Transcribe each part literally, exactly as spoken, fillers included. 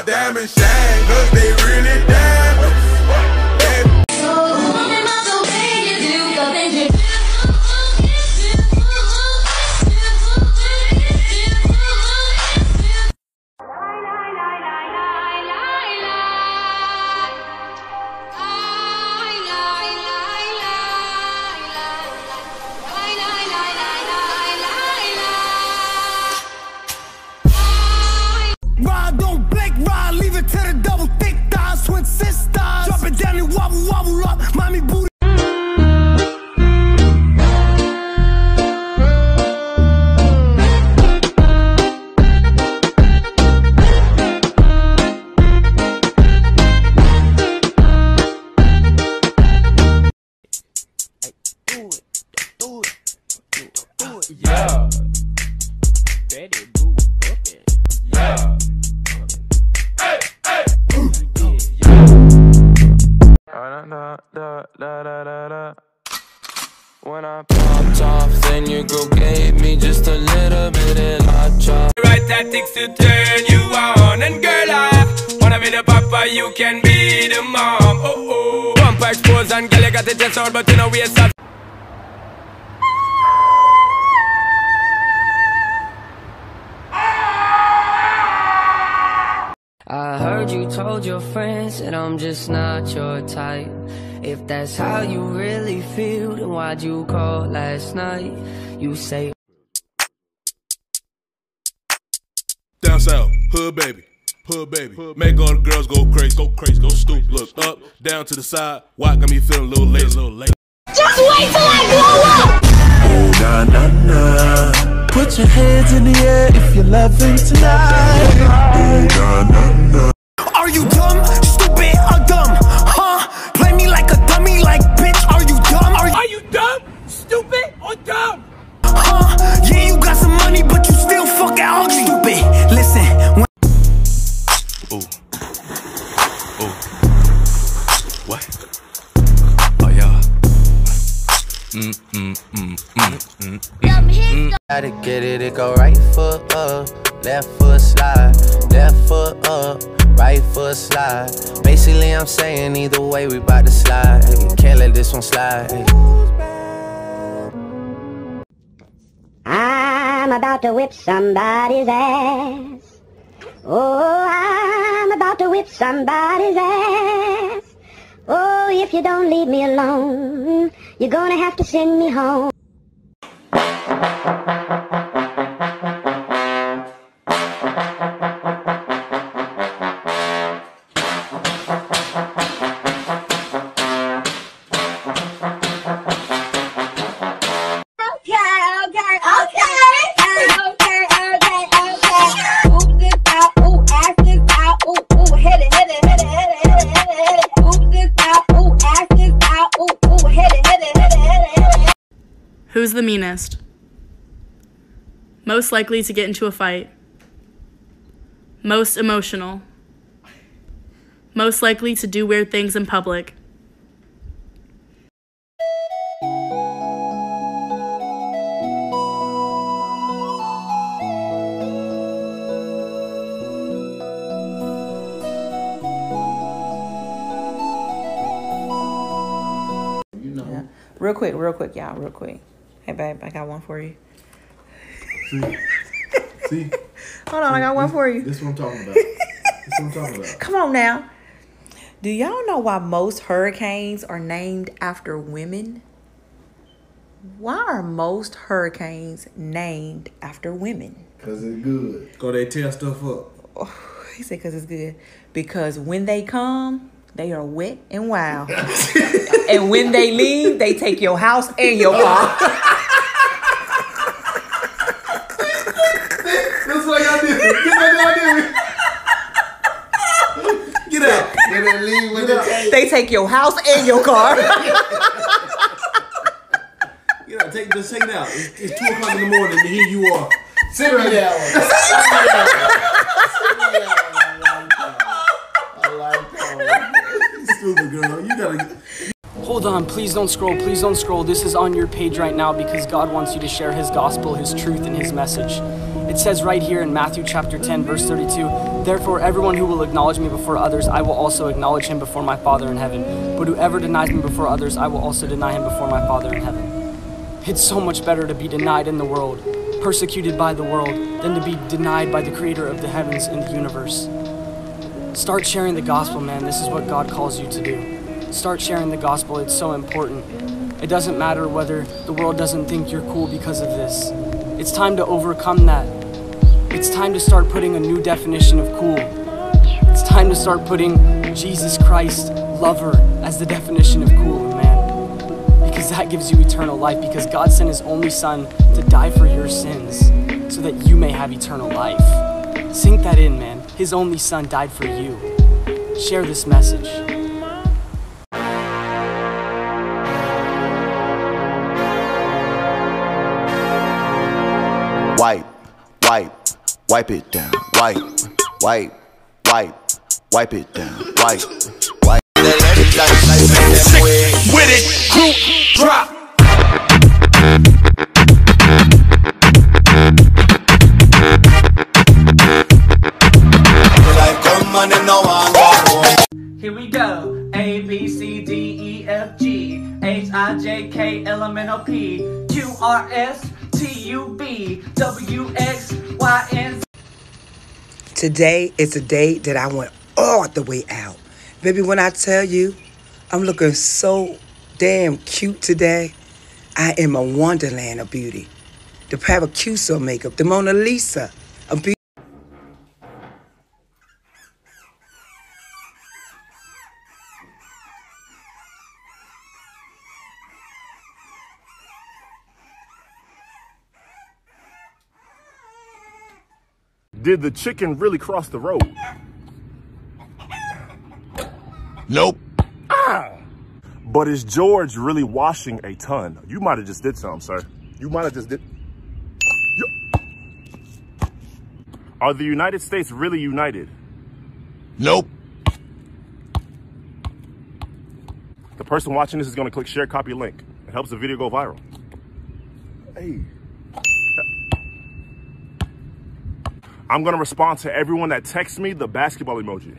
my diamonds shine, cause they really diamonds. When I popped off, then you go gave me just a little bit and I chopped. Right tactics to turn you on, and girl, I wanna be the papa, you can be the mom. Oh oh, pump exposed and girl, you got the chest out, but you know we are such. I heard you told your friends that I'm just not your type. If that's how you really feel, then why'd you call last night? You say down south, hood baby, hood baby. Make all the girls go crazy, go crazy, go stupid. Look up, down to the side. Why got me feeling a little lazy, little lazy? Just wait till I blow up. Oh na na na, put your hands in the air if you're loving tonight. Oh na na na. Are you dumb, stupid, or dumb? Gotta get it, it go right foot up, left foot slide, left foot up, right foot slide. Basically I'm saying either way we bout to slide, can't let this one slide. I'm about to whip somebody's ass. Oh, I'm about to whip somebody's ass. Oh, if you don't leave me alone, you're gonna have to send me home. Who's the meanest? Most likely to get into a fight. Most emotional. Most likely to do weird things in public. You know. Yeah. Real quick, real quick, y'all, real quick. Hey babe, I got one for you. See? See? Hold on, I got one for you. This is what I'm talking about. This is what I'm talking about. Come on now. Do y'all know why most hurricanes are named after women? Why are most hurricanes named after women? Because it's good. Because they tear stuff up. Oh, he said because it's good. Because when they come, they are wet and wild. And when they leave, they take your house and your car. That's what y'all did. Get out. When they leave, when they, they take your house and your car. Get out. Take, just take it out. It's, it's two o'clock in the morning, and here you are. Sit right down. Sit right down. Stupid girl, you gotta. Hold on, please don't scroll, please don't scroll. This is on your page right now because God wants you to share His gospel, His truth, and His message. It says right here in Matthew chapter ten, verse thirty-two, "Therefore everyone who will acknowledge me before others, I will also acknowledge him before my Father in heaven. But whoever denies me before others, I will also deny him before my Father in heaven." It's so much better to be denied in the world, persecuted by the world, than to be denied by the creator of the heavens and the universe. Start sharing the gospel, man. This is what God calls you to do. Start sharing the gospel. It's so important. It doesn't matter whether the world doesn't think you're cool because of this. It's time to overcome that. It's time to start putting a new definition of cool. It's time to start putting Jesus Christ, lover, as the definition of cool, man. Because that gives you eternal life, because God sent his only son to die for your sins so that you may have eternal life. Sink that in, man. His only son died for you. Share this message. Wipe, wipe, wipe it down. Wipe, wipe, wipe, wipe it down. Wipe, wipe. Sick with it, group drop. Here we go. A, B, C, D, E, F, G, H, I, J, K, L, M, N, O, P, Q, R, S, T U B W X Y N. Today is a day that I went all the way out. Baby, when I tell you, I'm looking so damn cute today. I am a wonderland of beauty. The Paraccuso makeup, the Mona Lisa of beauty. Did the chicken really cross the road? Nope. Ah! But is George really washing a ton? You might have just did something, sir. You might have just did. Yep. Are the United States really united? Nope. The person watching this is going to click share, copy, link. It helps the video go viral. Hey. I'm gonna respond to everyone that texts me the basketball emoji.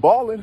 Ballin'.